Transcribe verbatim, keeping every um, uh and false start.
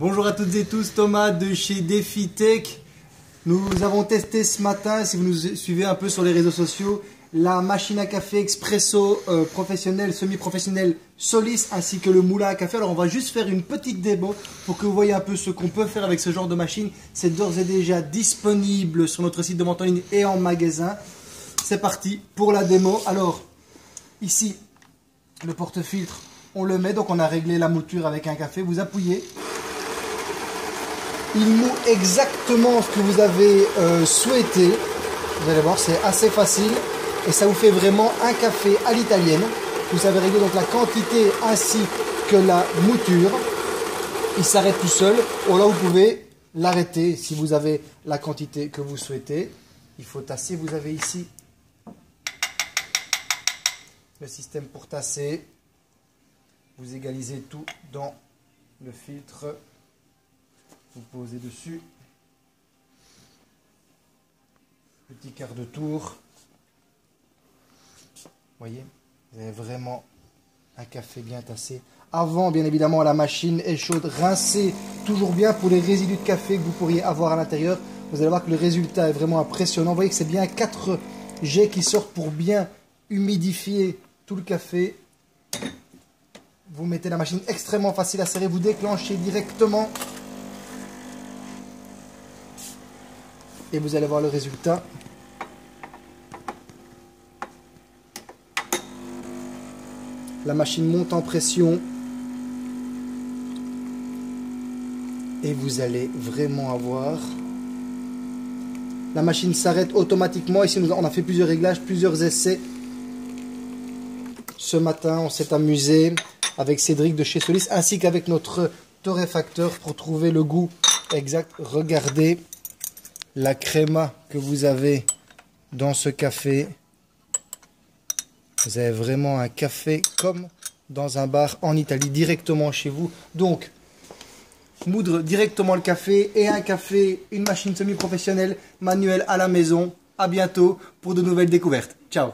Bonjour à toutes et tous, Thomas de chez DefiTech. Nous avons testé ce matin, si vous nous suivez un peu sur les réseaux sociaux, la machine à café expresso euh, professionnelle, semi-professionnelle Solis, ainsi que le moulin à café. Alors on va juste faire une petite démo pour que vous voyez un peu ce qu'on peut faire avec ce genre de machine. C'est d'ores et déjà disponible sur notre site de vente en ligne et en magasin. C'est parti pour la démo. Alors ici, le porte-filtre, on le met, donc on a réglé la mouture avec un café, vous appuyez. Il moue exactement ce que vous avez euh, souhaité. Vous allez voir, c'est assez facile. Et ça vous fait vraiment un café à l'italienne. Vous avez réglé donc la quantité ainsi que la mouture. Il s'arrête tout seul. Ou là, vous pouvez l'arrêter si vous avez la quantité que vous souhaitez. Il faut tasser. Vous avez ici le système pour tasser. Vous égalisez tout dans le filtre. Vous posez dessus, petit quart de tour, voyez, vous avez vraiment un café bien tassé. Avant, bien évidemment, la machine est chaude, rincez toujours bien pour les résidus de café que vous pourriez avoir à l'intérieur. Vous allez voir que le résultat est vraiment impressionnant. Vous voyez que c'est bien quatre jets qui sortent pour bien humidifier tout le café. Vous mettez la machine extrêmement facile à serrer, vous déclenchez directement. Et vous allez voir le résultat. La machine monte en pression. Et vous allez vraiment avoir... La machine s'arrête automatiquement. Ici, on a fait plusieurs réglages, plusieurs essais. Ce matin, on s'est amusé avec Cédric de chez Solis, ainsi qu'avec notre torréfacteur pour trouver le goût exact. Regardez la créma que vous avez dans ce café. Vous avez vraiment un café comme dans un bar en Italie, directement chez vous. Donc, moudre directement le café et un café, une machine semi-professionnelle, manuelle à la maison. À bientôt pour de nouvelles découvertes. Ciao!